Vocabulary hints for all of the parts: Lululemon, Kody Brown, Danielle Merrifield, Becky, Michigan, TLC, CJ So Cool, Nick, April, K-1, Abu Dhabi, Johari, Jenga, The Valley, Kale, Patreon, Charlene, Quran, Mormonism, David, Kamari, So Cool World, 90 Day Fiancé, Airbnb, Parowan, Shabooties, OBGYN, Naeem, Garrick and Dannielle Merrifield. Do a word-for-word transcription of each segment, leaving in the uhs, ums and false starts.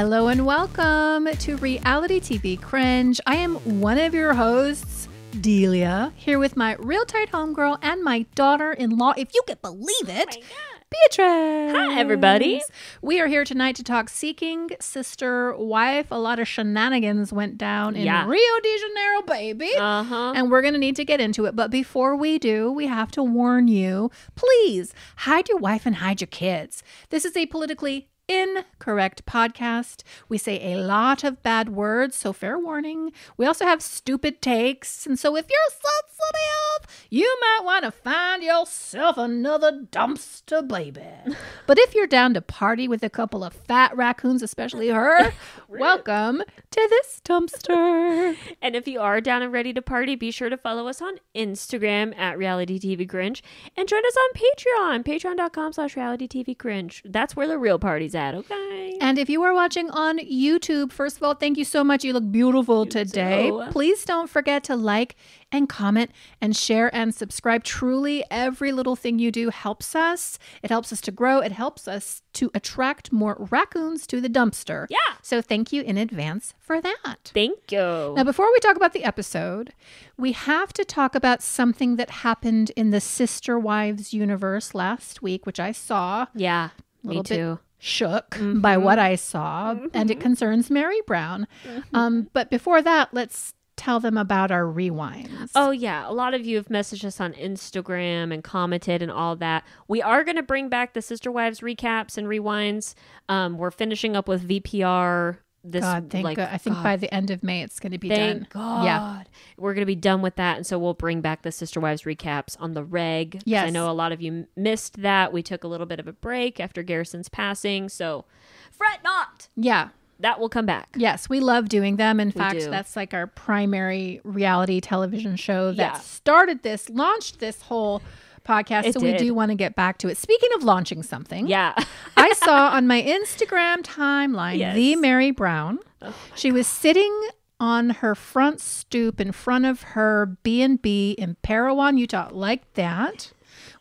Hello and welcome to Reality T V Cringe. I am one of your hosts, Delia, here with my real tight homegirl and my daughter-in-law, if you could believe it, oh Beatrice. Hi, everybody. We are here tonight to talk Seeking Sister Wife. A lot of shenanigans went down in yeah. Rio de Janeiro, baby. Uh-huh. And we're going to need to get into it. But before we do, we have to warn you, please hide your wife and hide your kids. This is a politically incorrect podcast. We say a lot of bad words, so fair warning. We also have stupid takes, and so if you're sensitive, you might want to find yourself another dumpster baby. But if you're down to party with a couple of fat raccoons, especially her, welcome to this dumpster. And if you are down and ready to party, be sure to follow us on Instagram at Reality T V Cringe and join us on Patreon, patreon dot com slash reality T V cringe. That's where the real party's at. Okay. And if you are watching on YouTube, first of all, thank you so much. You look beautiful you today. So. Please don't forget to like and comment and share and subscribe. Truly, every little thing you do helps us. It helps us to grow. It helps us to attract more raccoons to the dumpster. Yeah. So thank you in advance for that. Thank you. Now, before we talk about the episode, we have to talk about something that happened in the Sister Wives universe last week, which I saw. Yeah, me too. Bit shook mm-hmm. by what I saw, mm-hmm. and it concerns Meri Brown. Mm-hmm. Um, but before that, let's tell them about our rewinds. Oh yeah, a lot of you have messaged us on Instagram and commented and all that. We are going to bring back the Sister Wives recaps and rewinds. Um, we're finishing up with V P R. This, God, thank like, God. I think God. by the end of May, it's going to be thank done. God. Yeah. We're going to be done with that. And so we'll bring back the Sister Wives recaps on the reg. Yes. I know a lot of you missed that. We took a little bit of a break after Garrison's passing. So fret not. Yeah. That will come back. Yes, we love doing them. In we fact, do. That's like our primary reality television show that yeah. started this, launched this whole podcast, it so did. We do want to get back to it. Speaking of launching something, yeah, I saw on my Instagram timeline yes. the Meri Brown. Oh she God. was sitting on her front stoop in front of her B and B in Parowan, Utah, like that.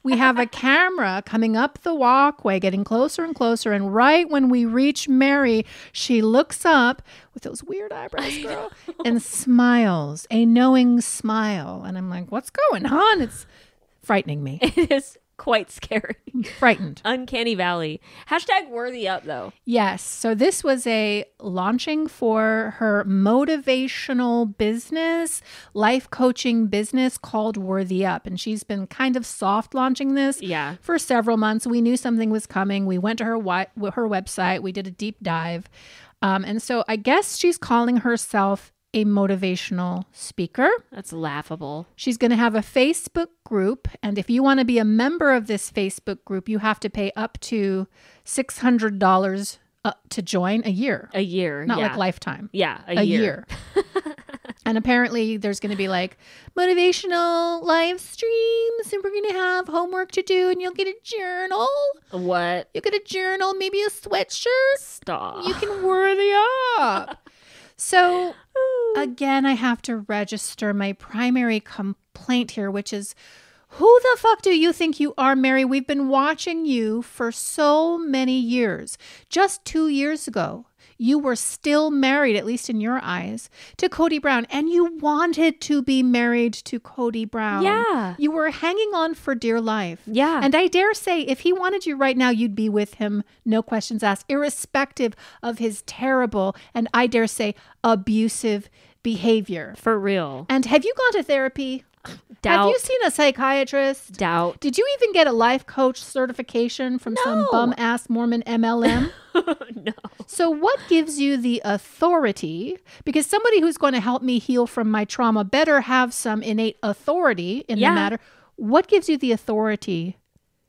We have a camera coming up the walkway, getting closer and closer. And right when we reach Meri, she looks up with those weird eyebrows, girl, and smiles, a knowing smile. And I'm like, what's going on? It's frightening me. It is quite scary. Frightened. Uncanny Valley. Hashtag Worthy Up, though. Yes. So this was a launching for her motivational business, life coaching business called Worthy Up. And she's been kind of soft launching this yeah. for several months. We knew something was coming. We went to her, wi her website. We did a deep dive. Um, and so I guess she's calling herself a motivational speaker. That's laughable. She's going to have a Facebook group. And if you want to be a member of this Facebook group, you have to pay up to six hundred dollars uh, to join a year. A year. Not yeah. like lifetime. Yeah. A, a year. year. And apparently there's going to be like motivational live streams, and we're going to have homework to do, and you'll get a journal. What? You get a journal, maybe a sweatshirt. Stop. You can worthy up. So again, I have to register my primary complaint here, which is, who the fuck do you think you are, Meri? We've been watching you for so many years. Just two years ago, you were still married, at least in your eyes, to Kody Brown. And you wanted to be married to Kody Brown. Yeah. You were hanging on for dear life. Yeah. And I dare say, if he wanted you right now, you'd be with him, no questions asked, irrespective of his terrible and, I dare say, abusive behavior. For real. And have you gone to therapy? Doubt. Have you seen a psychiatrist? Doubt. Did you even get a life coach certification from no. some bum-ass Mormon M L M? No. So what gives you the authority? Because somebody who's going to help me heal from my trauma better have some innate authority in yeah. the matter. What gives you the authority?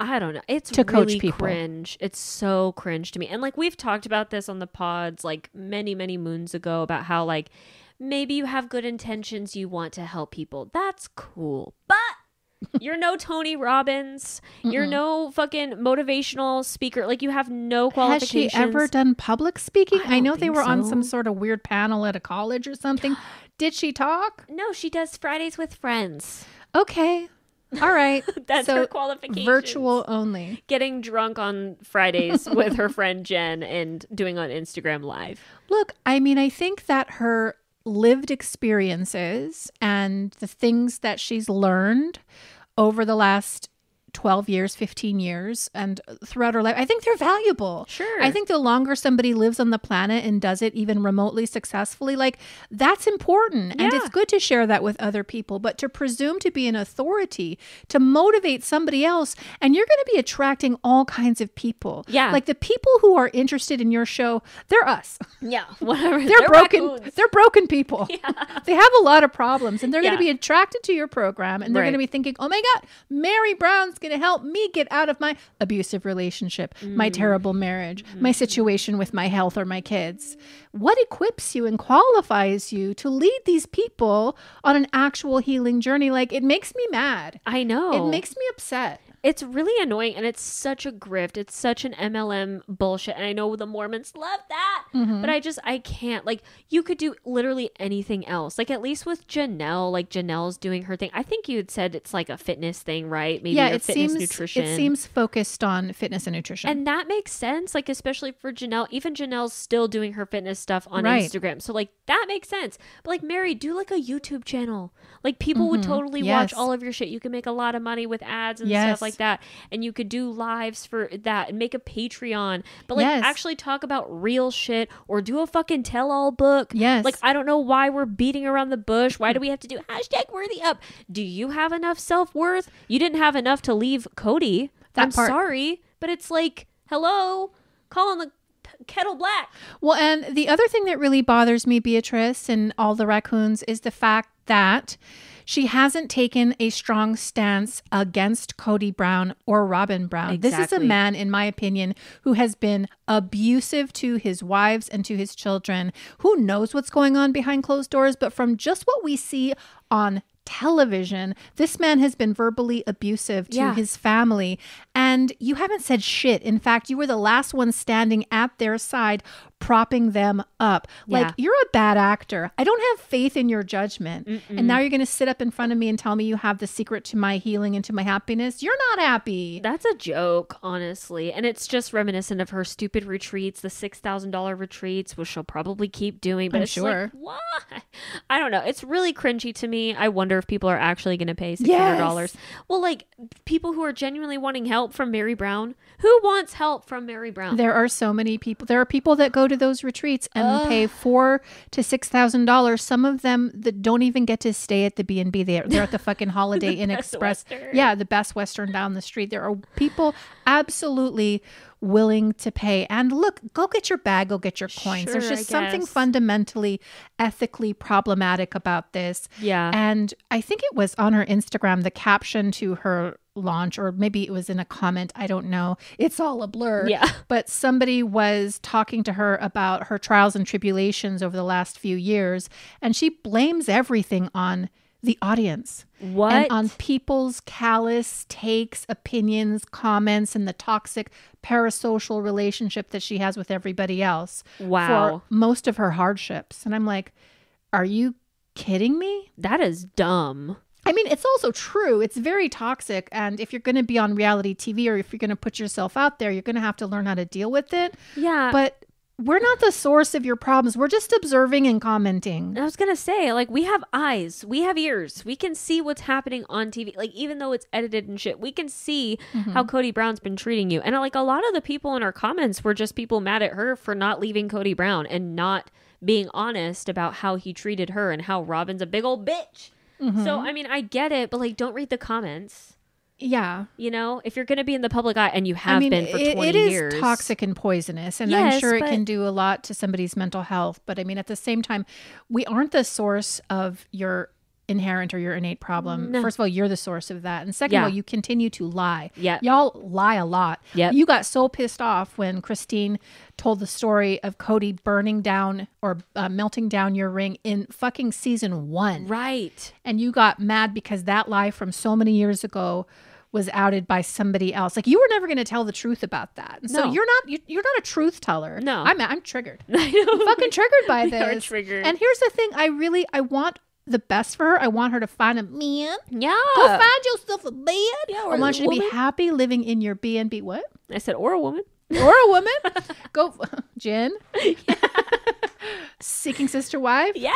I don't know. It's to really coach people. Cringe. It's so cringe to me. And like we've talked about this on the pods like many, many moons ago about how like maybe you have good intentions. You want to help people. That's cool. But you're no Tony Robbins. Mm-mm. You're no fucking motivational speaker. Like, you have no qualifications. Has she ever done public speaking? I, I know they were so. on some sort of weird panel at a college or something. Did she talk? No, she does Fridays with Friends. Okay. All right. That's so her qualification. Virtual only. Getting drunk on Fridays with her friend Jen and doing on Instagram Live. Look, I mean, I think that her lived experiences and the things that she's learned over the last twelve years, fifteen years, and throughout her life, I think they're valuable. Sure. I think the longer somebody lives on the planet and does it even remotely successfully, like, that's important. Yeah. And it's good to share that with other people, but to presume to be an authority, to motivate somebody else, and you're going to be attracting all kinds of people. Yeah. Like, the people who are interested in your show, they're us. Yeah. Whatever. they're, they're broken. Raccoons. They're broken people. Yeah. They have a lot of problems, and they're yeah. going to be attracted to your program, and they're right. going to be thinking, oh my God, Meri Brown's going to help me get out of my abusive relationship, mm. my terrible marriage, mm. my situation with my health or my kids. What equips you and qualifies you to lead these people on an actual healing journey? Like, it makes me mad. I know. It makes me upset. It's really annoying, and it's such a grift. It's such an M L M bullshit, and I know the Mormons love that, mm-hmm. but I just, I can't. Like, you could do literally anything else. Like, at least with Janelle, like, Janelle's doing her thing. I think you had said it's like a fitness thing, right? Maybe yeah, it fitness, seems, nutrition. It seems focused on fitness and nutrition. And that makes sense, like, especially for Janelle. Even Janelle's still doing her fitness stuff on right. Instagram, so, like, that makes sense. But, like, Meri, do, like, a YouTube channel. Like, people mm-hmm. would totally yes. watch all of your shit. You can make a lot of money with ads and yes. stuff like Like that, and you could do lives for that and make a Patreon, but like yes. actually talk about real shit, or do a fucking tell-all book. Yes. Like, I don't know why we're beating around the bush. Why do we have to do hashtag worthy up? Do you have enough self-worth? You didn't have enough to leave Kody. That I'm part. sorry, but it's like, hello, call on the kettle black. Well, and the other thing that really bothers me, Beatrice and all the raccoons, is the fact that she hasn't taken a strong stance against Kody Brown or Robyn Brown. Exactly. This is a man, in my opinion, who has been abusive to his wives and to his children. Who knows what's going on behind closed doors, but from just what we see on television, this man has been verbally abusive to yeah. his family, and you haven't said shit. In fact, you were the last one standing at their side, propping them up. Like, yeah. you're a bad actor. I don't have faith in your judgment. Mm-mm. And now you're going to sit up in front of me and tell me you have the secret to my healing and to my happiness. You're not happy. That's a joke, honestly. And it's just reminiscent of her stupid retreats, the six thousand dollar retreats, which she'll probably keep doing. But I'm it's sure. like, why? I don't know. It's really cringy to me. I wonder if people are actually going to pay six hundred dollars. Yes. Well, like, people who are genuinely wanting help from Meri Brown. Who wants help from Meri Brown? There are so many people. There are people that go to those retreats and Ugh. pay four to six thousand dollars. Some of them that don't even get to stay at the B and B. They they're at the fucking Holiday Inn Express. Western. Yeah, the Best Western down the street. There are people absolutely willing to pay. And look, go get your bag, go get your coins. Sure, There's just something fundamentally ethically problematic about this. Yeah. And I think it was on her Instagram, the caption to her launch, or maybe it was in a comment, I don't know. It's all a blur. Yeah. But somebody was talking to her about her trials and tribulations over the last few years, and she blames everything on the audience. What? And on people's callous takes, opinions, comments, and the toxic parasocial relationship that she has with everybody else. Wow. For most of her hardships. And I'm like, are you kidding me? That is dumb. I mean, it's also true. It's very toxic. And if you're going to be on reality T V, or if you're going to put yourself out there, you're going to have to learn how to deal with it. Yeah. But we're not the source of your problems. We're just observing and commenting. I was going to say, like, we have eyes. We have ears. We can see what's happening on T V. Like, even though it's edited and shit, we can see mm-hmm. how Kody Brown's been treating you. And, like, a lot of the people in our comments were just people mad at her for not leaving Kody Brown and not being honest about how he treated her and how Robyn's a big old bitch. Mm-hmm. So, I mean, I get it, but, like, don't read the comments. Yeah. You know, if you're going to be in the public eye, and you have I mean, been for twenty years. It is years, toxic and poisonous, and yes, I'm sure it can do a lot to somebody's mental health. But I mean, at the same time, we aren't the source of your inherent or your innate problem. No. First of all, you're the source of that. And second yeah. of all, you continue to lie. Yep. Y'all lie a lot. Yep. You got so pissed off when Christine told the story of Kody burning down or uh, melting down your ring in fucking season one. Right. And you got mad because that lie from so many years ago was outed by somebody else. Like, you were never going to tell the truth about that. And no. So you're not, you, you're not a truth teller. No. I'm, I'm triggered. I know. I'm fucking triggered by this. You're triggered. And here's the thing. I really, I want the best for her. I want her to find a man. Yeah. Go find yourself a man. Yeah, or I want you to be happy living in your B and B. What? I said, or a woman. Or a woman. Go, Jen. Yeah. Seeking Sister Wife. Yeah.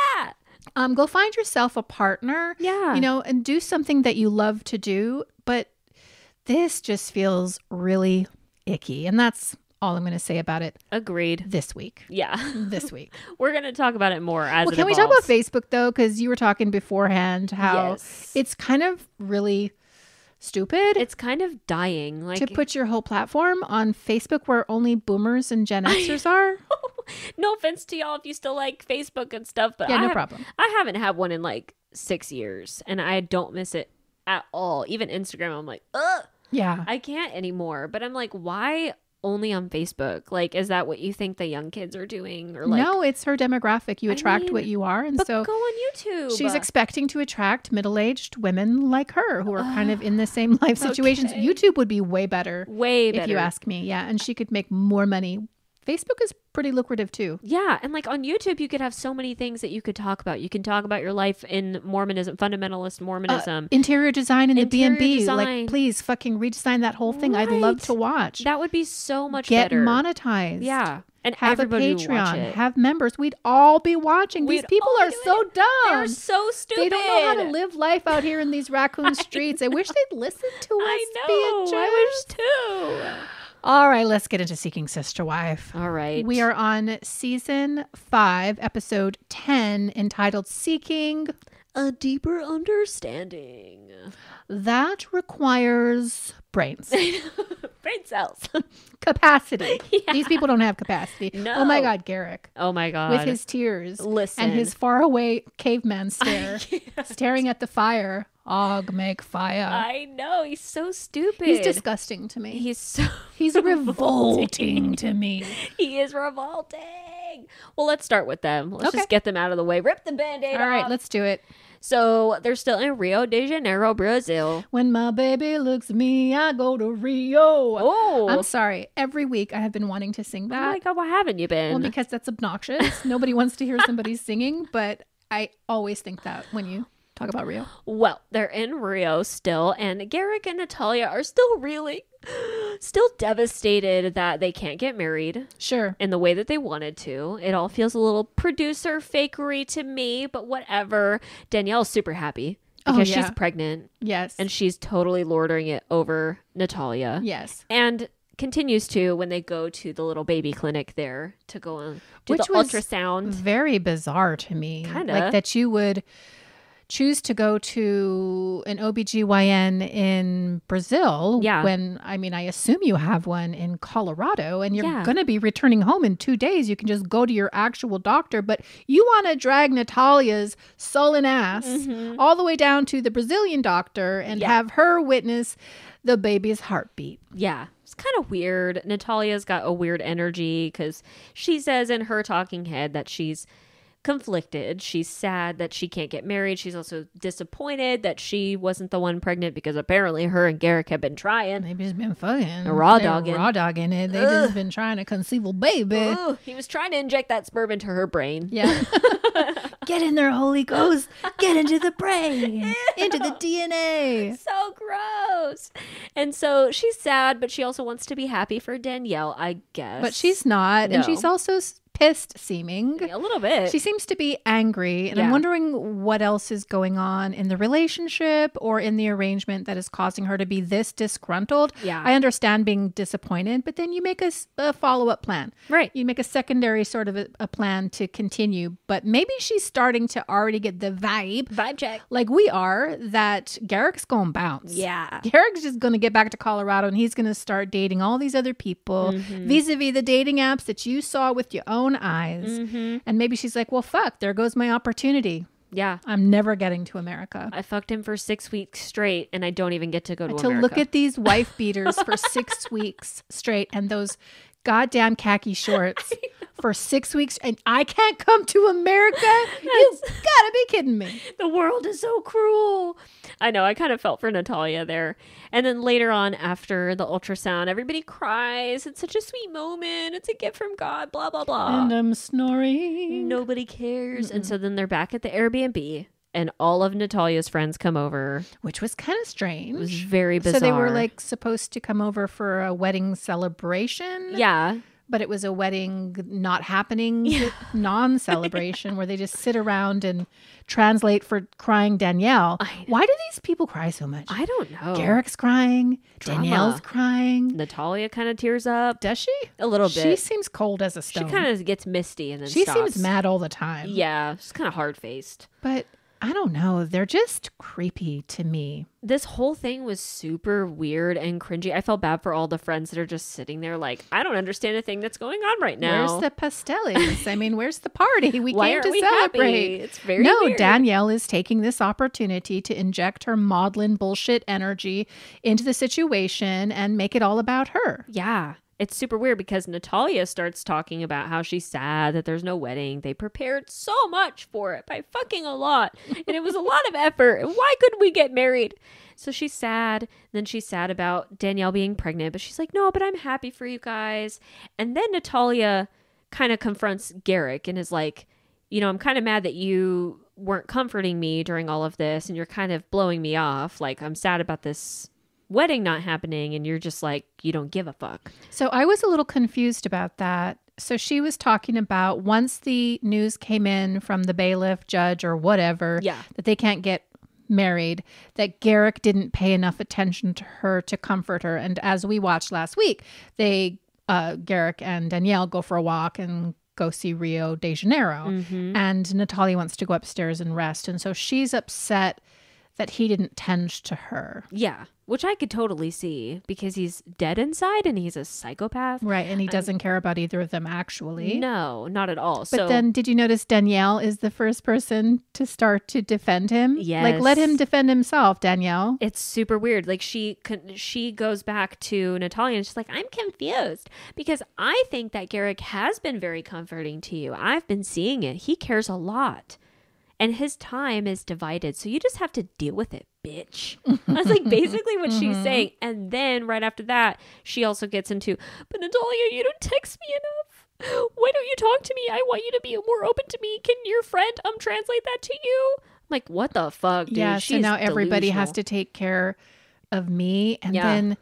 Um, go find yourself a partner. Yeah. You know, and do something that you love to do. But this just feels really icky. And that's all I'm going to say about it. Agreed. This week. Yeah. This week. We're going to talk about it more as well, it can evolves. We talk about Facebook, though? Because you were talking beforehand how yes. it's kind of really stupid. It's kind of dying. Like, to put your whole platform on Facebook where only boomers and Gen Xers are. No offense to y'all if you still like Facebook and stuff. But yeah, I no have, problem. I haven't had one in like six years. And I don't miss it at all. Even Instagram, I'm like, ugh. Yeah. I can't anymore. But I'm like, why... only on Facebook? Like, is that what you think the young kids are doing? Or like, no, it's her demographic. You attract I mean, what you are, and but so go on YouTube. She's expecting to attract middle-aged women like her who are uh, kind of in the same life situations. Okay. YouTube would be way better, way better, if you ask me. Yeah, and she could make more money. Facebook is pretty lucrative too. Yeah, and like on YouTube, you could have so many things that you could talk about. You can talk about your life in Mormonism, fundamentalist Mormonism, uh, interior design in interior the B and B. Design. Like, please fucking redesign that whole thing. Right. I'd love to watch. That would be so much Get better. Get monetized. Yeah. And have a Patreon, have members. We'd all be watching. We'd These people are so it. dumb. They're so stupid. They don't know how to live life out here in these raccoon streets. I, I wish they'd listen to us. I know. I wish too. All right, let's get into Seeking Sister Wife. All right. We are on season five, episode ten, entitled Seeking a Deeper Understanding. That requires brains. Brain cells. Capacity. Yeah. These people don't have capacity. No. Oh my God, Garrick. Oh my God. With his tears. Listen. And his faraway caveman stare, staring at the fire. Og make fire. I know. He's so stupid. He's disgusting to me. He's so... He's revolting to me. He is revolting. Well, let's start with them. Let's okay. just get them out of the way. Rip the Band-Aid off. All right, let's do it. So they're still in Rio de Janeiro, Brazil. When my baby looks at me, I go to Rio. Oh. I'm sorry. Every week I have been wanting to sing that. Oh my God, why haven't you been? Well, because that's obnoxious. Nobody wants to hear somebody singing, but I always think that when you... talk about Rio. Well, they're in Rio still, and Garrick and Natalia are still really, still devastated that they can't get married. Sure. In the way that they wanted to. It all feels a little producer fakery to me, but whatever. Danielle's super happy because oh, yeah. she's pregnant. Yes. And she's totally lording it over Natalia. Yes. And continues to when they go to the little baby clinic there to go and do Which the was ultrasound. Very bizarre to me. Kind of. Like that you would... choose to go to an O B G Y N in Brazil yeah. when, I mean, I assume you have one in Colorado and you're yeah. going to be returning home in two days. You can just go to your actual doctor, but you want to drag Natalia's sullen ass mm-hmm. all the way down to the Brazilian doctor and yeah. have her witness the baby's heartbeat. Yeah. It's kind of weird. Natalia's got a weird energy because she says in her talking head that she's conflicted. She's sad that she can't get married. She's also disappointed that she wasn't the one pregnant because apparently her and Garrick have been trying. They've just been fucking. Raw dogging. Raw dogging it. They've just been trying to conceive a baby. Ooh, he was trying to inject that sperm into her brain. Yeah. Get in there, Holy Ghost. Get into the brain. Ew. Into the D N A. So gross. And so she's sad, but she also wants to be happy for Danielle, I guess. But she's not. No. And she's also... pissed seeming a little bit. She seems to be angry, and yeah. I'm wondering what else is going on in the relationship or in the arrangement that is causing her to be this disgruntled. Yeah, I understand being disappointed, but then you make a, a follow-up plan, right? You make a secondary sort of a, a plan to continue, but maybe she's starting to already get the vibe vibe check like we are that Garrick's gonna bounce. Yeah, Garrick's just gonna get back to Colorado and he's gonna start dating all these other people mm-hmm. vis-a-vis the dating apps that you saw with your own eyes mm-hmm. and maybe she's like, well, fuck, there goes my opportunity. Yeah, I'm never getting to America. I fucked him for six weeks straight and I don't even get to go to America. To look at these wife beaters for six weeks straight and those goddamn khaki shorts for six weeks and I can't come to America. You've gotta be kidding me. The world is so cruel. I know, I kind of felt for Natalia there. And then later on after the ultrasound, everybody cries. It's such a sweet moment. It's a gift from God, blah, blah, blah. And I'm snoring. Nobody cares. Mm-mm. And so then they're back at the Airbnb and all of Natalia's friends come over. Which was kind of strange. It was very bizarre. So they were like supposed to come over for a wedding celebration. Yeah. But it was a wedding not happening, yeah. non-celebration yeah. where they just sit around and translate for crying Dannielle. Why do these people cry so much? I don't know. Garrick's crying. Drama. Danielle's crying. Natalia kind of tears up. Does she? A little bit. She seems cold as a stone. She kind of gets misty and then she stops. Seems mad all the time. Yeah. She's kind of hard-faced. But I don't know. They're just creepy to me. This whole thing was super weird and cringy. I felt bad for all the friends that are just sitting there like, I don't understand a thing that's going on right now. Where's the pasteles? I mean, where's the party? We Why came to we celebrate. Happy? It's very No, weird. Dannielle is taking this opportunity to inject her maudlin bullshit energy into the situation and make it all about her. Yeah. It's super weird because Natalia starts talking about how she's sad that there's no wedding. They prepared so much for it by fucking a lot. And it was a lot of effort. And why couldn't we get married? So she's sad. And then she's sad about Dannielle being pregnant. But she's like, no, but I'm happy for you guys. And then Natalia kind of confronts Garrick and is like, you know, I'm kind of mad that you weren't comforting me during all of this. And you're kind of blowing me off. Like, I'm sad about this wedding not happening, and you're just like, you don't give a fuck. So I was a little confused about that. So she was talking about once the news came in from the bailiff, judge, or whatever, yeah. that they can't get married, that Garrick didn't pay enough attention to her to comfort her. And as we watched last week, they, uh, Garrick and Dannielle go for a walk and go see Rio de Janeiro. Mm-hmm. And Natalia wants to go upstairs and rest. And so she's upset that he didn't tend to her. Yeah. Which I could totally see because he's dead inside and he's a psychopath. Right. And he doesn't I'm, care about either of them, actually. No, not at all. But so, then did you notice Dannielle is the first person to start to defend him? Yes. Like, let him defend himself, Dannielle. It's super weird. Like, she she goes back to Natalia and she's like, I'm confused because I think that Garrick has been very comforting to you. I've been seeing it. He cares a lot. And his time is divided. So you just have to deal with it, bitch. That's like basically what mm-hmm. she's saying. And then right after that, she also gets into, but Natalia, you don't text me enough. Why don't you talk to me? I want you to be more open to me. Can your friend um translate that to you? I'm like, what the fuck, dude? Yeah, she's so now everybody delusional. Has to take care of me. And yeah. then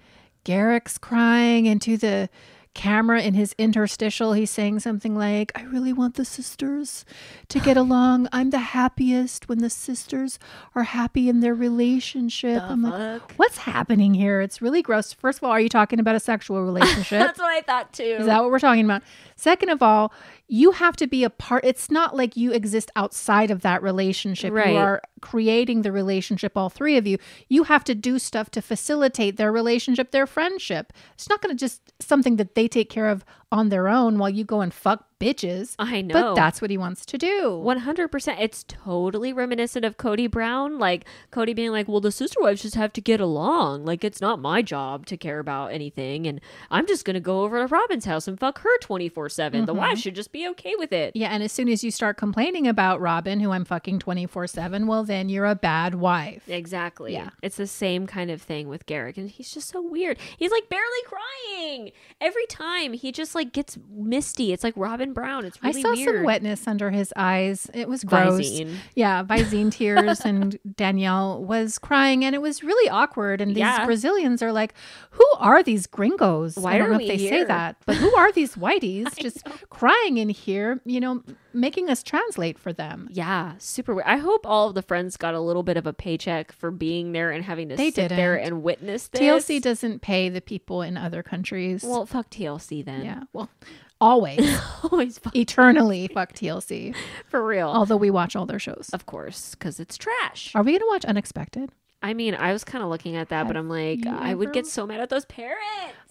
Garrick's crying into the camera in his interstitial. He's saying something like, I really want the sisters to get along. I'm the happiest when the sisters are happy in their relationship. The I'm fuck? Like, what's happening here? It's really gross. First of all, are you talking about a sexual relationship? That's what I thought too. Is that what we're talking about? Second of all, you have to be a part. It's not like you exist outside of that relationship. Right. You are creating the relationship, all three of you. You have to do stuff to facilitate their relationship, their friendship. It's not going to just something that they They take care of on their own while you go and fuck bitches. I know. But that's what he wants to do. one hundred percent. It's totally reminiscent of Kody Brown. Like Kody being like, well, the sister wives just have to get along. Like, it's not my job to care about anything. And I'm just going to go over to Robyn's house and fuck her twenty-four seven. Mm-hmm. The wife should just be okay with it. Yeah. And as soon as you start complaining about Robyn, who I'm fucking twenty-four seven, well, then you're a bad wife. Exactly. Yeah. It's the same kind of thing with Garrick. And he's just so weird. He's like barely crying. Every time he just like gets misty. It's like Robyn Brown. It's really I saw weird. Some wetness under his eyes. It was gross. Visine. Yeah, Visine tears. And Dannielle was crying and it was really awkward. And these yeah. Brazilians are like, who are these gringos? Why I don't are know we if they here? Say that, but who are these whiteys just know. Crying in here, you know, making us translate for them. Yeah, super weird. I hope all of the friends got a little bit of a paycheck for being there and having to they sit didn't. There and witness this. T L C doesn't pay the people in other countries. Well, fuck T L C then. Yeah, well... Always, always, fuck eternally T L C. Fuck T L C. For real. Although we watch all their shows. Of course, because it's trash. Are we going to watch Unexpected? I mean, I was kind of looking at that, have but I'm like, I would get so mad at those parents.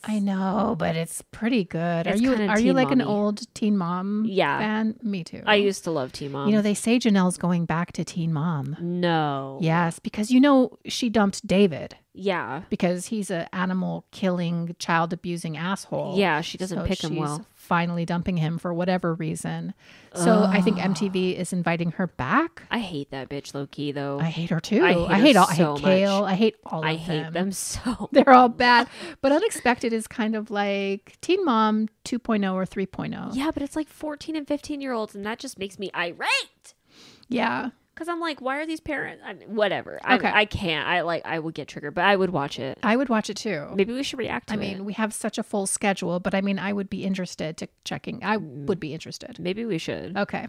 I know, but it's pretty good. It's are you are you like mommy. An old Teen Mom yeah. fan? Me too. I used to love Teen Mom. You know, they say Janelle's going back to Teen Mom. No. Yes, because you know she dumped David. Yeah. Because he's an animal killing, child abusing asshole. Yeah, she doesn't so pick him well. Finally dumping him for whatever reason. So oh. I think M T V is inviting her back. I hate that bitch low-key though. I hate her too. I hate, I hate all so I hate Kale. Much. I hate all of I hate them. them so They're all bad. But Unexpected is kind of like Teen Mom two point oh or three point oh. Yeah, but it's like fourteen and fifteen year olds and that just makes me irate. Yeah. because I'm like, why are these parents? I mean, whatever. Okay. I, I can't. I like. I would get triggered, but I would watch it. I would watch it too. Maybe we should react to it. I mean, it. we have such a full schedule, but I mean, I would be interested to checking. I mm. would be interested. Maybe we should. Okay.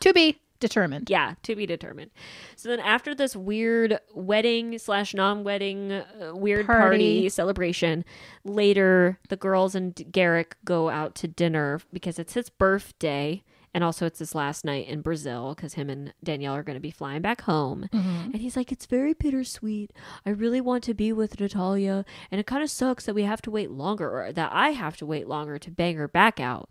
To be determined. Yeah, to be determined. So then after this weird wedding slash non-wedding uh, weird party. party celebration, later the girls and Garrick go out to dinner because it's his birthday. And also it's his last night in Brazil because him and Danielle are going to be flying back home. Mm-hmm. And he's like, it's very bittersweet. I really want to be with Natalia. And it kind of sucks that we have to wait longer or that I have to wait longer to bang her back out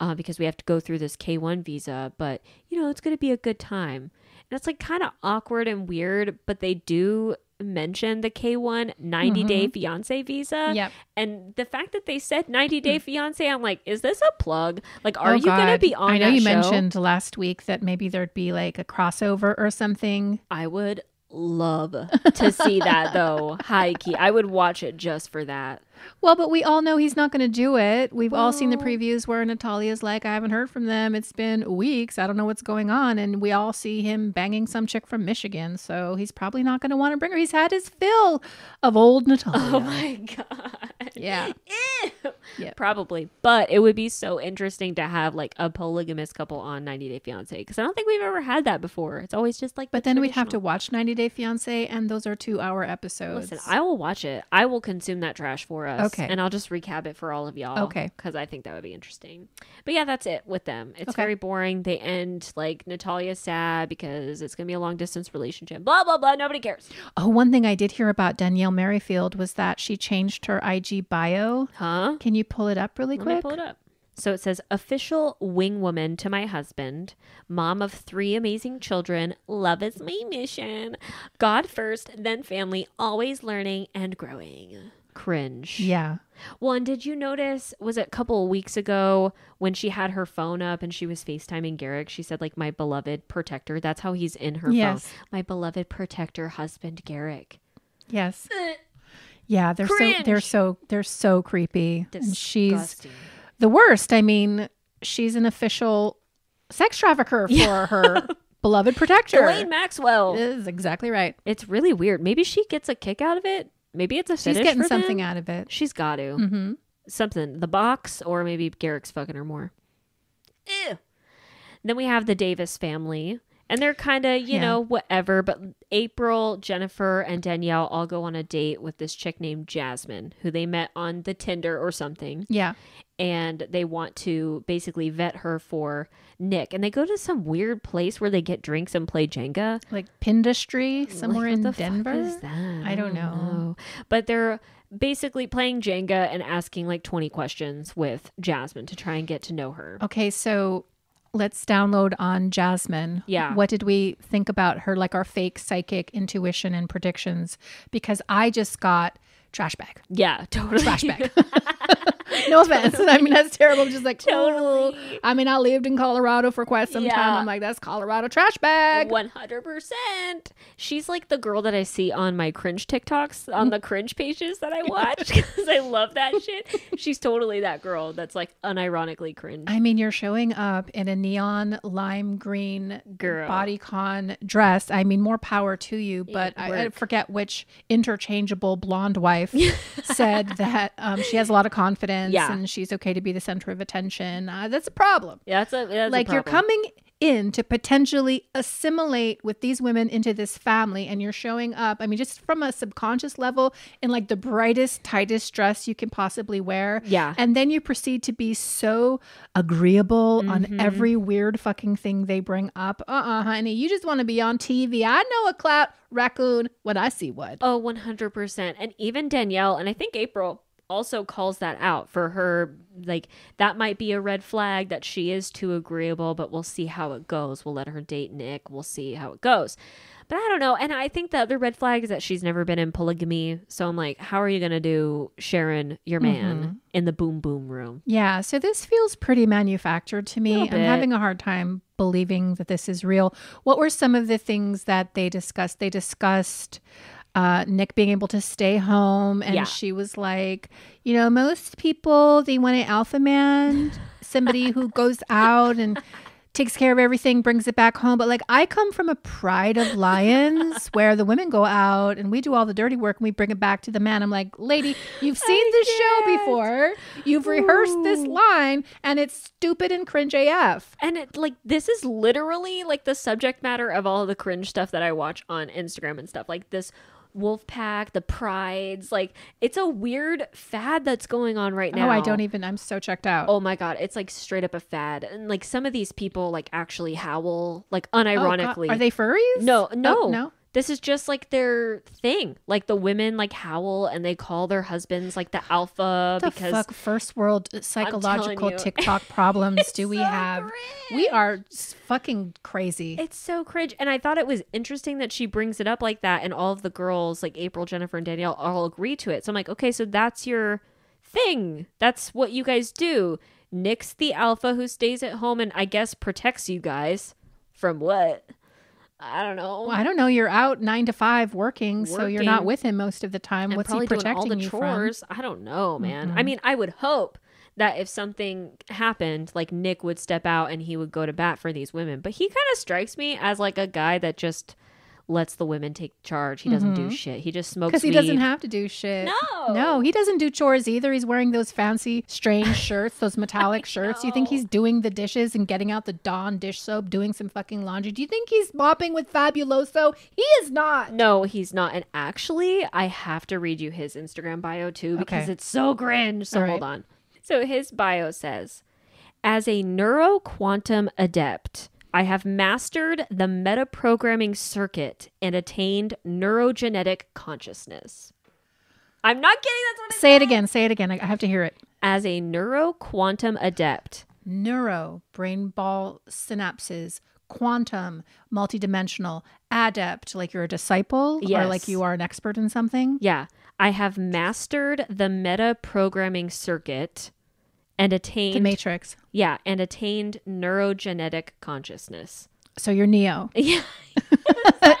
uh, because we have to go through this K one visa. But, you know, it's going to be a good time. And it's like kind of awkward and weird, but they do mention the K one ninety day mm-hmm. fiancé visa. Yep. And the fact that they said ninety day fiancé, I'm like, is this a plug? Like, are oh, you God. gonna be on I know that you show? Mentioned last week that maybe there'd be like a crossover or something. I would love to see that though. High key. I would watch it just for that. Well, but we all know he's not going to do it. We've well, all seen the previews where Natalia's like, I haven't heard from them. It's been weeks. I don't know what's going on. And we all see him banging some chick from Michigan. So he's probably not going to want to bring her. He's had his fill of old Natalia. Oh, my God. Yeah. Yeah. Probably. But it would be so interesting to have like a polygamous couple on ninety day fiancé because I don't think we've ever had that before. It's always just like. But the then we'd have to watch ninety day fiancé and those are two hour episodes. Listen, I will watch it. I will consume that trash for us. Okay. And I'll just recap it for all of y'all. Okay. Because I think that would be interesting. But yeah, that's it with them. It's okay. Very boring. They end like Natalia's sad because it's going to be a long distance relationship. Blah, blah, blah. Nobody cares. Oh, one thing I did hear about Dannielle Merrifield was that she changed her I G bio. Huh? Can you pull it up really Let quick? Me pull it up. So it says, official wing woman to my husband, mom of three amazing children, love is my mission, God first, then family, always learning and growing. Cringe. Yeah. Well, and did you notice, was it a couple of weeks ago when she had her phone up and she was FaceTiming Garrick, she said like, my beloved protector. That's how he's in her yes. phone. My beloved protector husband, Garrick. Yes. Yeah. They're Cringe. so, they're so, they're so creepy. Disgusting. And she's the worst. I mean, she's an official sex trafficker for yeah. her beloved protector. Elaine Maxwell. That's exactly right. It's really weird. Maybe she gets a kick out of it. Maybe it's a fetish. She's getting for something them. out of it. She's got to. Mm-hmm. Something. The box, or maybe Garrick's fucking her more. Ew. Then we have the Davis family. And they're kind of, you yeah. know, whatever. But April, Jennifer, and Danielle all go on a date with this chick named Jasmine, who they met on the Tinder or something. Yeah. And they want to basically vet her for Nick. And they go to some weird place where they get drinks and play Jenga. Like Pindustry, somewhere like, in the Denver? What is that? I don't know. know. But they're basically playing Jenga and asking like twenty questions with Jasmine to try and get to know her. Okay, so... let's download on Jasmine. Yeah. What did we think about her, like our fake psychic intuition and predictions? Because I just got trash bag. Yeah, totally. Trash bag. No offense. Totally. I mean, that's terrible. I'm just like, totally. Oh. I mean, I lived in Colorado for quite some yeah. time. I'm like, that's Colorado trash bag. one hundred percent. She's like the girl that I see on my cringe TikToks, on the cringe pages that I watch because I love that shit. She's totally that girl that's like unironically cringe. I mean, you're showing up in a neon lime green girl bodycon dress. I mean, more power to you, but I, I forget which interchangeable blonde wife said that um, she has a lot of confidence. Yeah. And she's okay to be the center of attention. Uh, that's a problem. Yeah, that's a that's like a problem. You're coming in to potentially assimilate with these women into this family, and you're showing up. I mean, just from a subconscious level, in like the brightest, tightest dress you can possibly wear. Yeah, and then you proceed to be so agreeable mm-hmm. on every weird fucking thing they bring up. Uh uh, honey, you just want to be on T V. I know a clout raccoon. What I see, what? Oh, one hundred percent. And even Danielle, and I think April also calls that out for her, like that might be a red flag that she is too agreeable, but we'll see how it goes. We'll let her date Nick. We'll see how it goes. But I don't know. And I think the other red flag is that she's never been in polygamy. So I'm like, how are you going to do Sharon, your man, mm-hmm. in the boom boom room? Yeah. So this feels pretty manufactured to me. I'm having a hard time believing that this is real. What were some of the things that they discussed? They discussed... Uh, Nick being able to stay home, and yeah. she was like, you know, most people, they want an alpha man, somebody who goes out and takes care of everything, brings it back home. But like, I come from a pride of lions where the women go out and we do all the dirty work and we bring it back to the man. I'm like, lady, you've seen I this can't. show before. You've rehearsed Ooh. this line and it's stupid and cringe A F. And it, like, this is literally like the subject matter of all the cringe stuff that I watch on Instagram and stuff like this. Wolfpack, the prides, like it's a weird fad that's going on right now. Oh, I don't even, I'm so checked out. Oh my God. It's like straight up a fad. And like some of these people like actually howl, like unironically. Oh, are they furries? No, no, oh, no. This is just like their thing. Like the women like howl and they call their husbands like the alpha. What the because fuck first world psychological TikTok problems do we so have? Cringe. We are fucking crazy. It's so cringe. And I thought it was interesting that she brings it up like that, and all of the girls like April, Jennifer, and Dannielle all agree to it. So I'm like, okay, so that's your thing. That's what you guys do. Nick's the alpha who stays at home and I guess protects you guys from what? I don't know. Well, I don't know. You're out nine to five working, working, so you're not with him most of the time. And what's he protecting all the you chores? From? I don't know, man. Mm-hmm. I mean, I would hope that if something happened, like Nick would step out and he would go to bat for these women. But he kind of strikes me as like a guy that just lets the women take charge. He doesn't mm-hmm. do shit. He just smokes weed. Because he doesn't have to do shit. No. No, he doesn't do chores either. He's wearing those fancy, strange shirts, those metallic shirts. Know. You think he's doing the dishes and getting out the Dawn dish soap, doing some fucking laundry? Do you think he's mopping with Fabuloso? He is not. No, he's not. And actually, I have to read you his Instagram bio too, because okay. it's so cringe. So All hold right. on. So his bio says, as a neuroquantum adept, I have mastered the metaprogramming circuit and attained neurogenetic consciousness. I'm not kidding. That's what I Say said. it again. Say it again. I have to hear it. As a neuroquantum adept. Neuro, brain ball synapses, quantum, multidimensional, adept, like you're a disciple yes. or like you are an expert in something. Yeah. I have mastered the metaprogramming circuit. And attained the matrix. Yeah. And attained neurogenetic consciousness. So you're Neo. Yeah.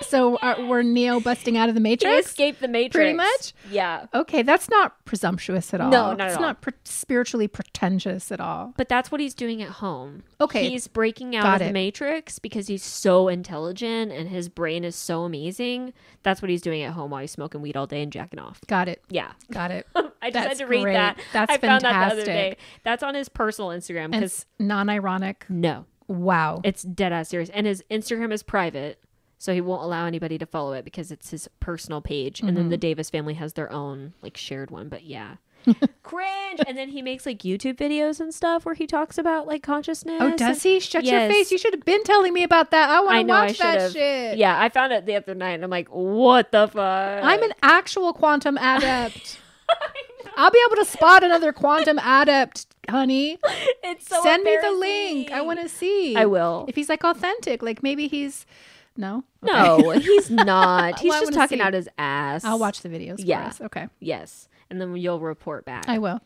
So are, we're Neo busting out of the matrix? He escaped the matrix. Pretty much? Yeah. Okay. That's not presumptuous at all. No, not it's at all. It's not pre spiritually pretentious at all. But that's what he's doing at home. Okay. He's breaking out Got of it. the matrix because he's so intelligent and his brain is so amazing. That's what he's doing at home while he's smoking weed all day and jacking off. Got it. Yeah. Got it. I just That's had to read great. that. That's I fantastic. Found that the other day. That's on his personal Instagram. It's non-ironic. No. Wow. It's dead ass serious. And his Instagram is private, so he won't allow anybody to follow it because it's his personal page. Mm-hmm. And then the Davis family has their own like shared one. But yeah. Cringe. And then he makes like YouTube videos and stuff where he talks about like consciousness. Oh, does he? Shut yes. your face. You should have been telling me about that. I want to watch that have. shit. Yeah, I found it the other night and I'm like, what the fuck? I'm an actual quantum adept. I'll be able to spot another quantum adept, honey. It's so Send me the link. I want to see. I will. If he's like authentic, like maybe he's... No? Okay. No, he's not. He's well, just talking see. out his ass. I'll watch the videos yeah. for us. Okay. Yes. And then you'll report back. I will.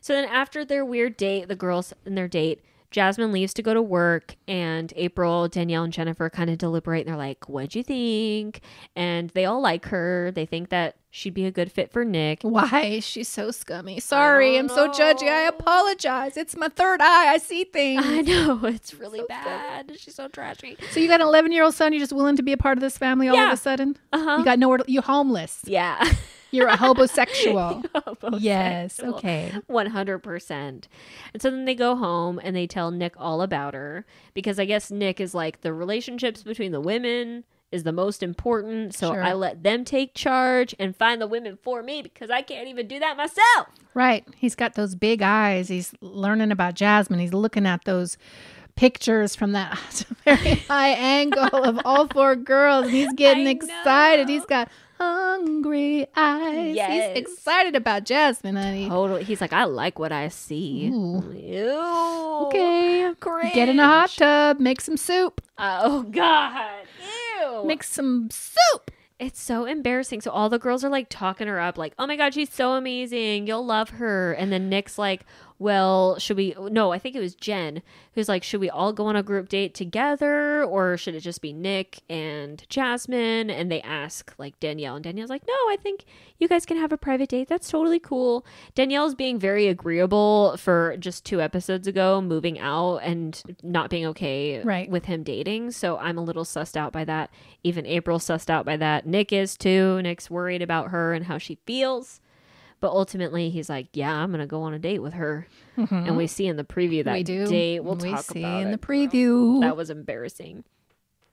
So then after their weird date, the girls and their date, Jasmine leaves to go to work, and April, Dannielle, and Jennifer kind of deliberate. And they're like, what'd you think? And they all like her. They think that she'd be a good fit for Nick. Why? She's so scummy. Sorry. I'm know. so judgy. I apologize. It's my third eye. I see things. I know. It's really so bad. Scummy. She's so trashy. So you got an eleven-year-old son. You're just willing to be a part of this family all yeah. of a sudden? Uh-huh. You got nowhere to... You're homeless. Yeah. You're a hobosexual. Hobosexual. Yes. Okay. one hundred percent. And so then they go home and they tell Nick all about her, because I guess Nick is like, the relationships between the women is the most important. So sure. I let them take charge and find the women for me because I can't even do that myself. Right. He's got those big eyes. He's learning about Jasmine. He's looking at those pictures from that very high angle of all four girls. He's getting I excited. Know. He's got... hungry eyes. Yes. He's excited about Jasmine, honey. Totally. He's like, I like what I see. Ooh. Ew. Okay. Cringe. Get in a hot tub. Make some soup. Uh, oh, God. Ew. Make some soup. It's so embarrassing. So all the girls are like talking her up like, oh, my God, she's so amazing. You'll love her. And then Nick's like, well, should we, no, I think it was Jen who's like, should we all go on a group date together or should it just be Nick and Jasmine? And they ask like Dannielle, and Danielle's like, no, I think you guys can have a private date. That's totally cool. Danielle's being very agreeable for just two episodes ago, moving out and not being okay right. with him dating. So I'm a little sussed out by that. Even April's sussed out by that. Nick is too. Nick's worried about her and how she feels. But ultimately, he's like, yeah, I'm going to go on a date with her. Mm-hmm. And we see in the preview that we do. date. We'll we talk see about in it. the preview. Wow. That was embarrassing.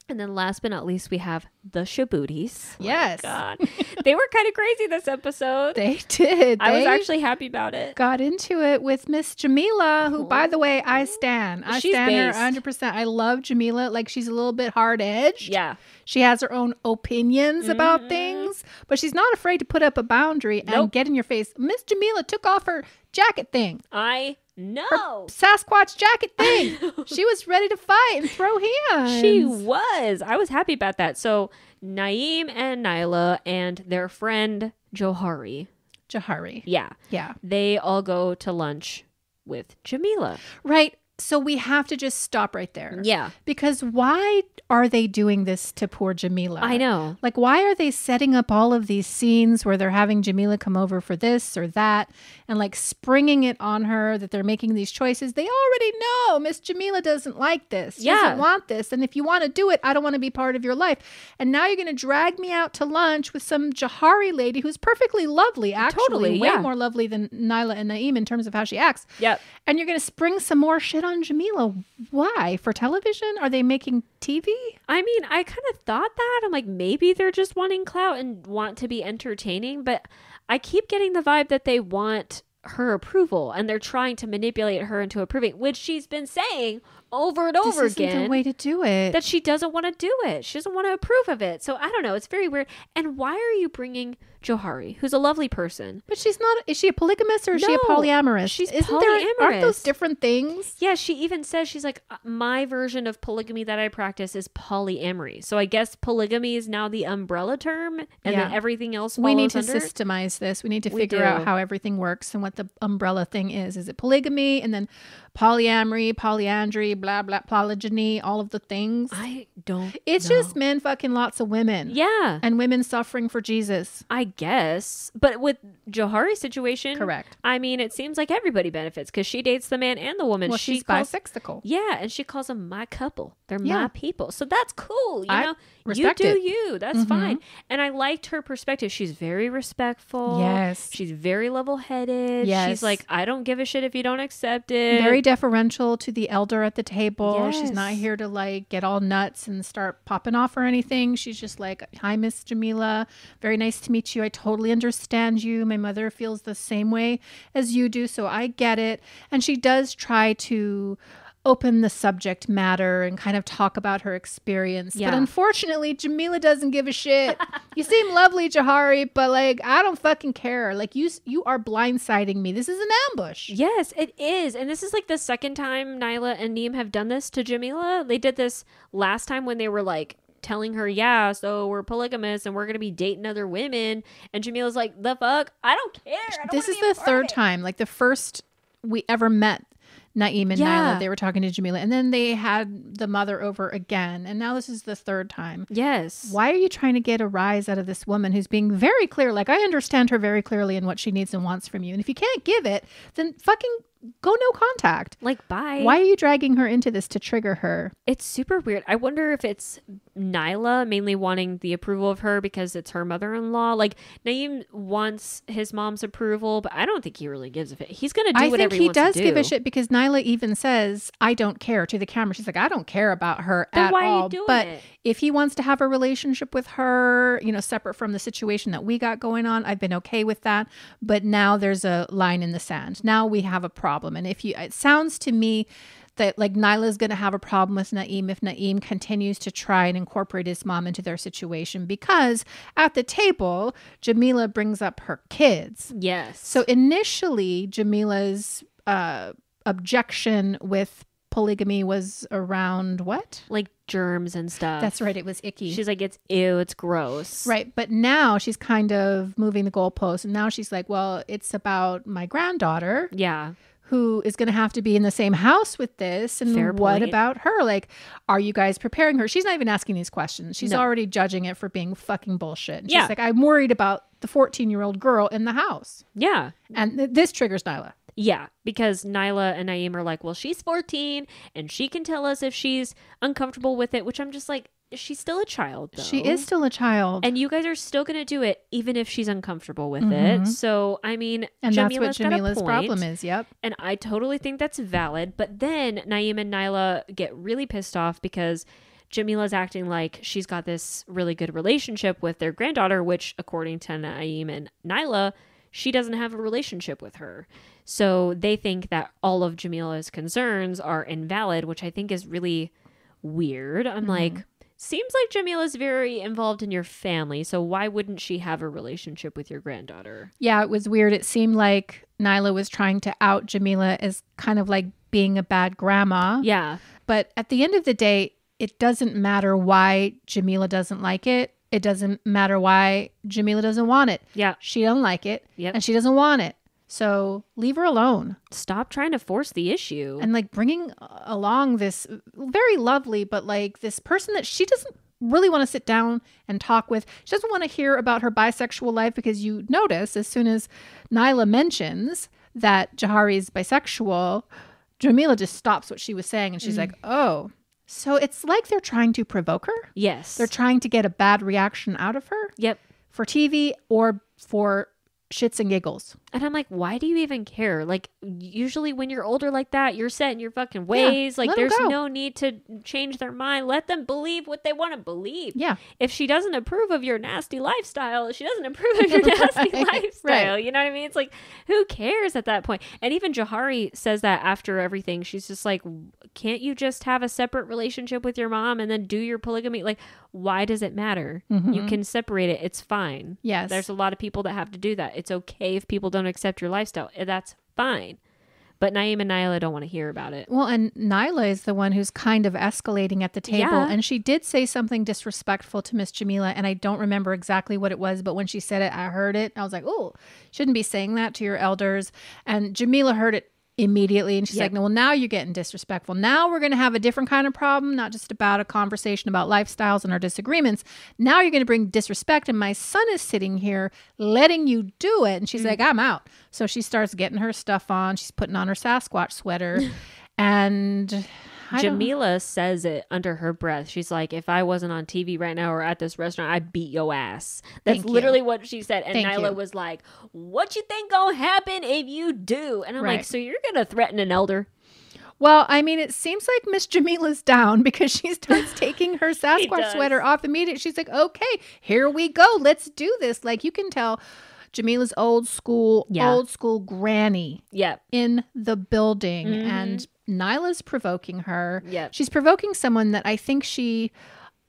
And then last but not least, we have the Shabooties. Yes. Oh my God. They were kind of crazy this episode. They did. I they was actually happy about it. Got into it with Miss Jameelah, who, by the way, I stan. I she's stan based. her one hundred percent. I love Jameelah. Like, she's a little bit hard-edged. Yeah. She has her own opinions mm-hmm. about things, but she's not afraid to put up a boundary nope. and get in your face. Miss Jameelah took off her jacket thing. I No. Her Sasquatch jacket thing. She was ready to fight and throw hands. She was. I was happy about that. So Naeem and Nyla and their friend Johari. Johari. Yeah. Yeah. They all go to lunch with Jameelah. Right. So we have to just stop right there. Yeah. Because why are they doing this to poor Jameelah? I know. Like, why are they setting up all of these scenes where they're having Jameelah come over for this or that and like springing it on her that they're making these choices? They already know Miss Jameelah doesn't like this. She yeah. doesn't want this. And if you want to do it, I don't want to be part of your life. And now you're going to drag me out to lunch with some Johari lady who's perfectly lovely, actually. Totally, way yeah. more lovely than Nyla and Naeem in terms of how she acts. Yep. And you're going to spring some more shit on Jameelah. Why? For television? Are they making T V? I mean, I kind of thought that. I'm like, maybe they're just wanting clout and want to be entertaining, but I keep getting the vibe that they want her approval and they're trying to manipulate her into approving, which she's been saying over and over this again. This isn't the way to do it. That she doesn't want to do it. She doesn't want to approve of it. So I don't know. It's very weird. And why are you bringing Johari, who's a lovely person? But she's not. Is she a polygamist or is no, she a polyamorous? She's isn't polyamorous. There, aren't those different things? Yeah. She even says, she's like, my version of polygamy that I practice is polyamory. So I guess polygamy is now the umbrella term, and yeah. then everything else. We need to under. systemize this. We need to we figure do. out how everything works and what the umbrella thing is. Is it polygamy and then polyamory, polyandry, blah blah, polygyny, all of the things? I don't. It's know. just men fucking lots of women. Yeah, and women suffering for Jesus. I guess, but with Johari's situation, correct. I mean, it seems like everybody benefits because she dates the man and the woman. Well, she she's calls, bisexual. Yeah, and she calls them my couple. They're yeah. my people. So that's cool. You I know, respect you do it. you. That's mm-hmm. fine. And I liked her perspective. She's very respectful. Yes, she's very level-headed. Yes, she's like, I don't give a shit if you don't accept it. Very deferential to the elder at the table. Yes. She's not here to like get all nuts and start popping off or anything. She's just like, hi Miss Jameelah, very nice to meet you. I totally understand you. My mother feels the same way as you do, so I get it. And she does try to open the subject matter and kind of talk about her experience. Yeah. But unfortunately, Jameelah doesn't give a shit. You seem lovely, Johari, but like, I don't fucking care. Like, you you are blindsiding me. This is an ambush. Yes, it is. And this is like the second time Nyla and Naeem have done this to Jameelah. They did this last time when they were like telling her, yeah, so we're polygamous and we're going to be dating other women. And Jameelah's like, the fuck? I don't care. I don't this is the third time. Like, the first we ever met Naeem and yeah. Nyla, they were talking to Jameelah, and then they had the mother over again, and now this is the third time. Yes. Why are you trying to get a rise out of this woman who's being very clear? Like, I understand her very clearly in what she needs and wants from you, and if you can't give it, then fucking go no contact. Like, bye. Why are you dragging her into this to trigger her? It's super weird. I wonder if it's Nyla mainly wanting the approval of her because it's her mother-in-law. Like, Naeem wants his mom's approval, but I don't think he really gives a shit. He's going to do whatever he wants to do. I think he does give a shit because Nyla even says, I don't care, to the camera. She's like, I don't care about her at all. Then why are you doing it? But if he wants to have a relationship with her, you know, separate from the situation that we got going on, I've been okay with that. But now there's a line in the sand. Now we have a problem. And if you, it sounds to me that like Nyla is going to have a problem with Naeem if Naeem continues to try and incorporate his mom into their situation, because at the table, Jameelah brings up her kids. Yes. So initially, Jameelah's uh, objection with polygamy was around what? Like germs and stuff. That's right. It was icky. She's like, it's ew, it's gross. Right. But now she's kind of moving the goalposts, and now she's like, well, it's about my granddaughter. Yeah. who is going to have to be in the same house with this. And Fair what point. About her? Like, are you guys preparing her? She's not even asking these questions. She's no. already judging it for being fucking bullshit. And yeah. she's like, I'm worried about the fourteen year old girl in the house. Yeah. And th this triggers Nyla. Yeah, because Nyla and Naeem are like, well, she's fourteen and she can tell us if she's uncomfortable with it, which I'm just like, she's still a child, though. She is still a child. And you guys are still going to do it, even if she's uncomfortable with mm-hmm. it. So, I mean, and Jameelah's that's what Jameelah's problem is, yep. And I totally think that's valid. But then Naeem and Nyla get really pissed off because Jameelah's acting like she's got this really good relationship with their granddaughter, which, according to Naeem and Nyla, she doesn't have a relationship with her. So they think that all of Jameelah's concerns are invalid, which I think is really weird. I'm mm-hmm. like... Seems like Jameelah's very involved in your family, so why wouldn't she have a relationship with your granddaughter? Yeah, it was weird. It seemed like Nyla was trying to out Jameelah as kind of like being a bad grandma. Yeah. But at the end of the day, it doesn't matter why Jameelah doesn't like it. It doesn't matter why Jameelah doesn't want it. Yeah. She doesn't like it, yep. and she doesn't want it. So leave her alone. Stop trying to force the issue. And like bringing along this very lovely, but like this person that she doesn't really want to sit down and talk with. She doesn't want to hear about her bisexual life because you notice as soon as Nyla mentions that Johari's bisexual, Jameelah just stops what she was saying. And she's mm. like, oh, so it's like they're trying to provoke her. Yes. They're trying to get a bad reaction out of her. Yep. For T V or for shits and giggles. And I'm like, why do you even care? Like, usually when you're older like that, you're set in your fucking ways. Yeah, like, there's no need to change their mind. Let them believe what they want to believe. Yeah. If she doesn't approve of your nasty lifestyle, she doesn't approve of your nasty right, lifestyle. Right. You know what I mean? It's like, who cares at that point? And even Johari says that after everything. She's just like, can't you just have a separate relationship with your mom and then do your polygamy? Like, why does it matter? Mm-hmm. You can separate it. It's fine. Yes. There's a lot of people that have to do that. It's okay if people don't accept your lifestyle. That's fine. But Naeem and Nyla don't want to hear about it. Well, and Nyla is the one who's kind of escalating at the table. Yeah. And she did say something disrespectful to Miss Jameelah. And I don't remember exactly what it was. But when she said it, I heard it. I was like, oh, shouldn't be saying that to your elders. And Jameelah heard it immediately. And she's yep. like, no, well, now you're getting disrespectful. Now we're going to have a different kind of problem, not just about a conversation about lifestyles and our disagreements. Now you're going to bring disrespect. And my son is sitting here letting you do it. And she's mm-hmm. like, I'm out. So she starts getting her stuff on. She's putting on her Sasquatch sweater. And I Jameelah says it under her breath. She's like, if I wasn't on T V right now or at this restaurant, I'd beat your ass. That's Thank literally you. What she said. And Thank Nyla you. Was like, what you think gonna happen if you do? And I'm right. like, so you're gonna threaten an elder? Well, I mean, it seems like Miss Jameelah's down because she starts taking her Sasquatch sweater off immediately. She's like, okay, here we go. Let's do this. Like, you can tell Jameelah's old school, yeah. old school granny yep. in the building. Mm-hmm. And Nyla's provoking her. Yeah. She's provoking someone that I think she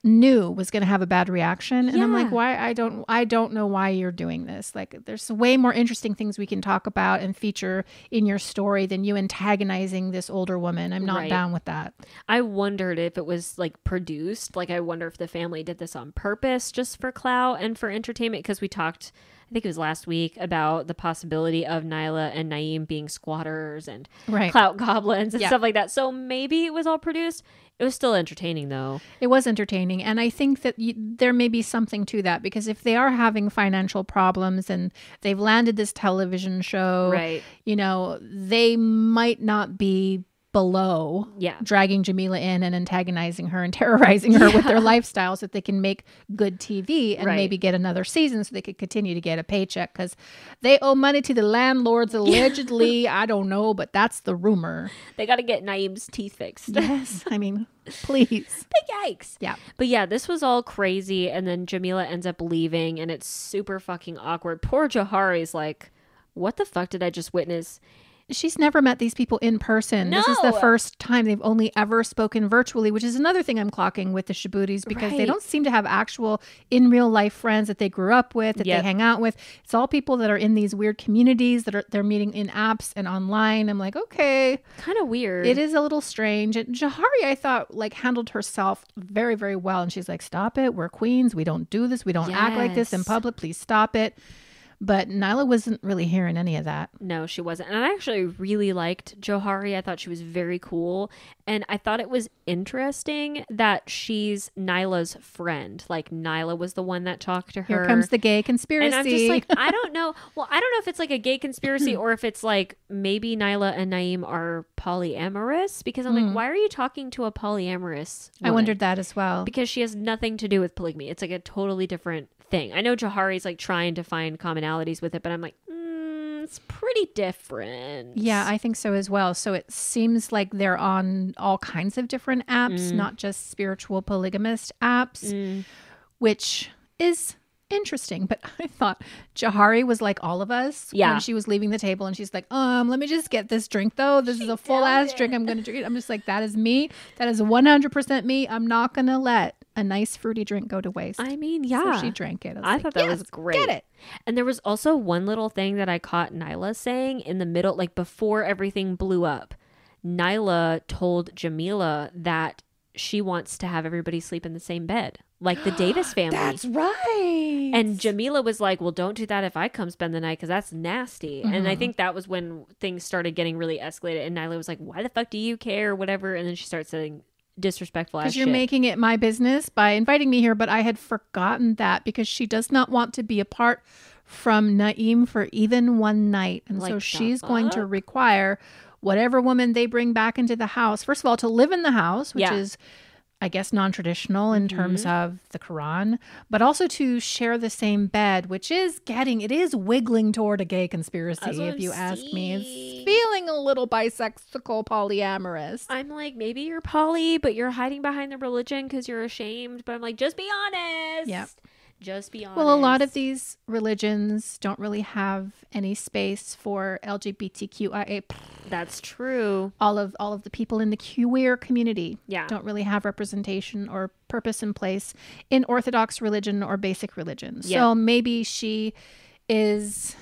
knew was going to have a bad reaction. And yeah. I'm like, why? I don't, I don't know why you're doing this. Like, there's way more interesting things we can talk about and feature in your story than you antagonizing this older woman. I'm not right. down with that. I wondered if it was like produced. Like, I wonder if the family did this on purpose just for clout and for entertainment. Cause we talked, I think it was last week, about the possibility of Nyla and Naeem being squatters and right. clout goblins and yeah. stuff like that. So maybe it was all produced. It was still entertaining, though. It was entertaining. And I think that you, there may be something to that, because if they are having financial problems and they've landed this television show, right. you know, they might not be below yeah. dragging Jameelah in and antagonizing her and terrorizing her yeah. with their lifestyle so that they can make good T V and right. maybe get another season so they could continue to get a paycheck, because they owe money to the landlords allegedly. I don't know, but that's the rumor. They got to get Naeem's teeth fixed. Yes. I mean, please. Big yikes. Yeah. But yeah, this was all crazy. And then Jameelah ends up leaving and it's super fucking awkward. Poor Johari's like, what the fuck did I just witness? She's never met these people in person. No. This is the first time. They've only ever spoken virtually, which is another thing I'm clocking with the Shabooties, because right. they don't seem to have actual in real life friends that they grew up with, that yep. they hang out with. It's all people that are in these weird communities that are they're meeting in apps and online. I'm like, okay. Kind of weird. It is a little strange. And Johari, I thought, like, handled herself very, very well. And she's like, stop it. We're queens. We don't do this. We don't yes. act like this in public. Please stop it. But Nyla wasn't really hearing any of that. No, she wasn't. And I actually really liked Johari. I thought she was very cool. And I thought it was interesting that she's Nyla's friend. Like, Nyla was the one that talked to her. Here comes the gay conspiracy. And I'm just like, I don't know. Well, I don't know if it's like a gay conspiracy or if it's like maybe Nyla and Naeem are polyamorous. Because I'm mm. like, why are you talking to a polyamorous woman? I wondered that as well. Because she has nothing to do with polygamy. It's like a totally different thing. I know Johari's like trying to find commonalities with it, but I'm like, mm, it's pretty different. Yeah, I think so as well. So it seems like they're on all kinds of different apps, mm. not just spiritual polygamist apps, mm. which is interesting. But I thought Johari was like all of us yeah. when she was leaving the table, and she's like, um, let me just get this drink though. This she is a full ass drink. I'm going to drink it. I'm just like, that is me. That is one hundred percent me. I'm not going to let a nice fruity drink go to waste. I mean, yeah. So she drank it. I, I like, thought that yes, was great. Get it. And there was also one little thing that I caught Nyla saying in the middle, like before everything blew up. Nyla told Jameelah that she wants to have everybody sleep in the same bed, like the Davis family. That's right. And Jameelah was like, well, don't do that if I come spend the night, because that's nasty. Mm-hmm. And I think that was when things started getting really escalated. And Nyla was like, why the fuck do you care or whatever? And then she starts saying disrespectful because you're shit. Making it my business by inviting me here. But I had forgotten that, because she does not want to be apart from Naeem for even one night, and like so she's fuck? going to require whatever woman they bring back into the house, first of all, to live in the house, which yeah. is I guess non-traditional in mm-hmm. terms of the Quran, but also to share the same bed, which is getting, it is wiggling toward a gay conspiracy, if you ask me. It's feeling a little bisexual, polyamorous. I'm like, maybe you're poly, but you're hiding behind the religion because you're ashamed. But I'm like, just be honest. Yep. Just be honest. Well, a lot of these religions don't really have any space for L G B T Q I A. That's true. All of all of the people in the queer community yeah. don't really have representation or purpose in place in Orthodox religion or basic religion. Yeah. So maybe she is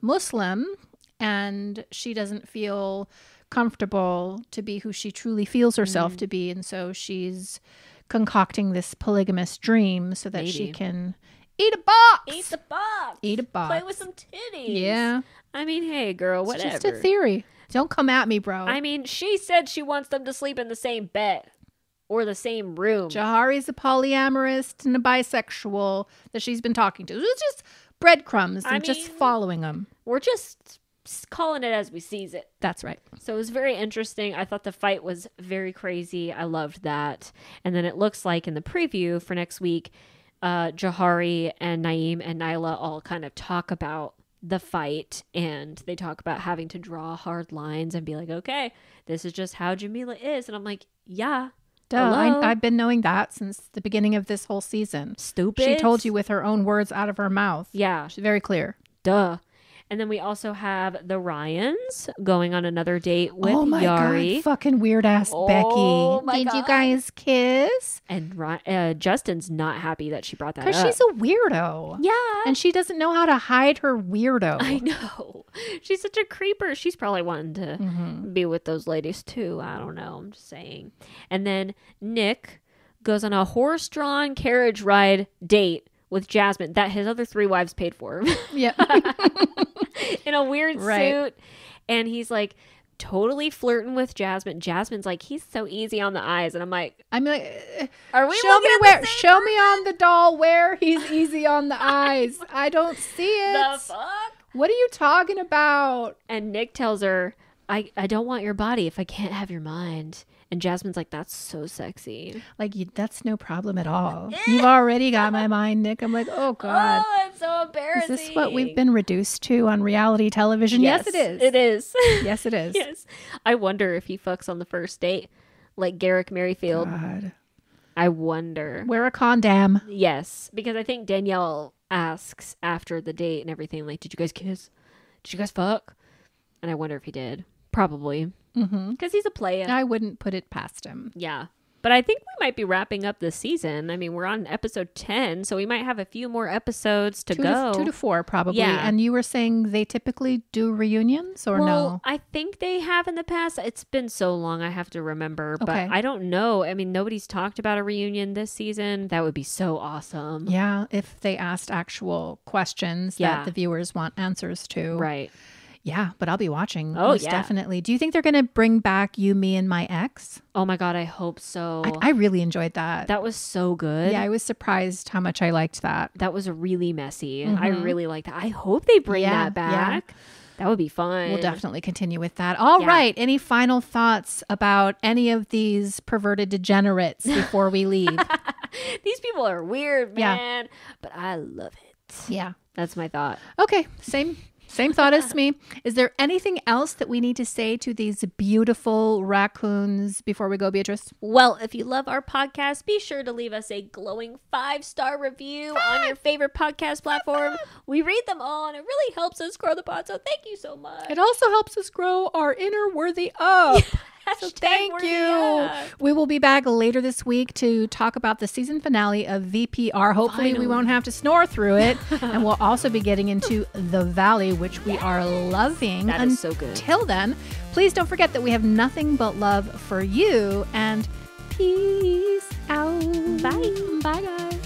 Muslim and she doesn't feel comfortable to be who she truly feels herself mm. to be. And so she's concocting this polygamous dream so that Maybe. she can eat a box. Eat the box. Eat a box. Play with some titties. Yeah. I mean, hey, girl, whatever. It's just a theory. Don't come at me, bro. I mean, she said she wants them to sleep in the same bed or the same room. Johari's a polyamorous and a bisexual that she's been talking to. It's just breadcrumbs and I mean, just following them. We're just calling it as we sees it. That's right. So it was very interesting. I thought the fight was very crazy. I loved that. And then it looks like in the preview for next week, uh, Johari and Naeem and Nyla all kind of talk about the fight, and they talk about having to draw hard lines and be like, okay, this is just how Jameelah is. And I'm like, yeah. Duh, I, I've been knowing that since the beginning of this whole season. Stupid. She told you with her own words out of her mouth. Yeah. She's very clear. Duh. And then we also have the Ryans going on another date with Yari. Oh my Yari. God, fucking weird ass oh Becky. My Did God. you guys kiss? And uh, Justin's not happy that she brought that up. Because she's a weirdo. Yeah. And she doesn't know how to hide her weirdo. I know. She's such a creeper. She's probably wanting to mm-hmm. be with those ladies too. I don't know. I'm just saying. And then Nick goes on a horse-drawn carriage ride date with Jasmine that his other three wives paid for. Yeah. In a weird right. suit. And he's like totally flirting with Jasmine. Jasmine's like, he's so easy on the eyes. And I'm like, I'm like, are we show me where, show person? me on the doll where he's easy on the eyes. I don't see it. The fuck? What are you talking about? And Nick tells her, I, I don't want your body if I can't have your mind. And Jasmine's like, that's so sexy. Like, you, that's no problem at all. You've already got my mind, Nick. I'm like, oh, God. Oh, it's so embarrassing. Is this what we've been reduced to on reality television? Yes, yes it is. It is. Yes, it is. Yes. I wonder if he fucks on the first date, like Garrick Merrifield. God. I wonder. Wear a condom. Yes, because I think Dannielle asks after the date and everything, like, did you guys kiss? Did you guys fuck? And I wonder if he did. Probably. Because mm-hmm. he's a player. I wouldn't put it past him. Yeah. But I think we might be wrapping up this season. I mean, we're on episode ten, so we might have a few more episodes to two go. To, two to four, probably. Yeah. And you were saying they typically do reunions or well, no? I think they have in the past. It's been so long, I have to remember. Okay. But I don't know. I mean, nobody's talked about a reunion this season. That would be so awesome. Yeah, if they asked actual questions yeah. that the viewers want answers to. Right. Yeah, but I'll be watching. Oh, most yeah. definitely. Do you think they're going to bring back You, Me, and My Ex? Oh, my God. I hope so. I, I really enjoyed that. That was so good. Yeah, I was surprised how much I liked that. That was really messy. Mm-hmm. I really liked that. I hope they bring yeah, that back. Yeah. That would be fun. We'll definitely continue with that. All yeah. right. Any final thoughts about any of these perverted degenerates before we leave? These people are weird, man. Yeah. But I love it. Yeah. That's my thought. Okay. Same. Same thought as me. Is there anything else that we need to say to these beautiful raccoons before we go, Beatrice? Well, if you love our podcast, be sure to leave us a glowing five-star review five! on your favorite podcast platform. Five! We read them all, and it really helps us grow the pod, so thank you so much. It also helps us grow our inner Worthy Up. So thank you. Up. We will be back later this week to talk about the season finale of V P R. Hopefully Final. we won't have to snore through it. And we'll also be getting into The Valley, which we yes. are loving. That is so good. Till then, please don't forget that we have nothing but love for you. And peace out. Bye. Bye, guys.